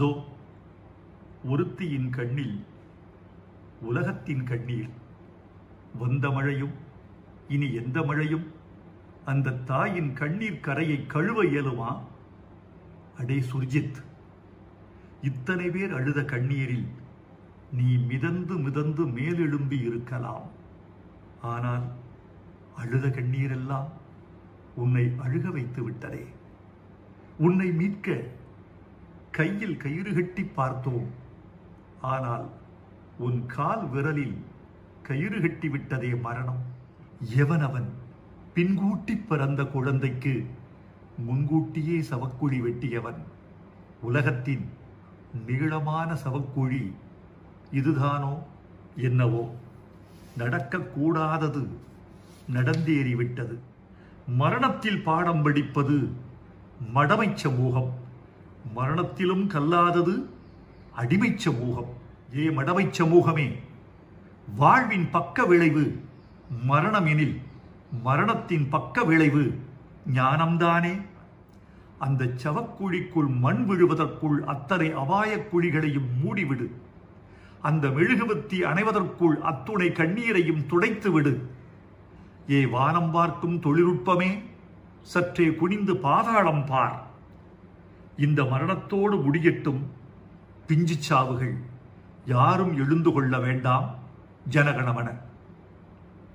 அதோ ஒருத்தியின் கண்ணில் உலகத்தின் கண்ணீர். வந்த மழையும் இனி எந்த மழையும் அந்த தாயின் கண்ணீர் கரையை கழுவ இயலுமா? அடே சுர்ஜித், இத்தனை பேர் அழுத கண்ணீரில் நீ மிதந்து மிதந்து மேலெழும்பி இருக்கலாம். ஆனால் அழுத கண்ணீரெல்லாம் உன்னை அழுக வைத்து விட்டதே. உன்னை மீட்க கையில் கயிறு கட்டி பார்த்தோம், ஆனால் உன் கால் விரலில் கயிறு கட்டி விட்டதே மரணம். எவனவன் பின்கூட்டி பிறந்த குழந்தைக்கு முன்கூட்டியே சவக்குழி வெட்டியவன். உலகத்தின் நீளமான சவக்குழி இதுதானோ என்னவோ? நடக்கக்கூடாதது நடந்தேறிவிட்டது. மரணத்தில் பாடம் படிப்பது மடமை சமூகம். மரணத்திலும் கல்லாதது அடிமை சமூகம். ஏ மடமை சமூகமே, வாழ்வின் பக்க விளைவு மரணம் எனில் மரணத்தின் பக்க விளைவு ஞானம்தானே. அந்த சவக்குழிக்குள் மண் விழுவதற்குள் அத்தனை அபாயக் குழிகளையும் மூடிவிடு. அந்த மெழுகுவத்தி அணைவதற்குள் அத்துணை கண்ணீரையும் துடைத்துவிடு. ஏ வானம் பார்க்கும் தொழில்நுட்பமே, சற்றே குனிந்து பாதாளம் பார். இந்த மரணத்தோடு முடியட்டும் பிஞ்சுச்சாவுகள். யாரும் எழுந்து கொள்ள வேண்டாம் ஜனகணமன.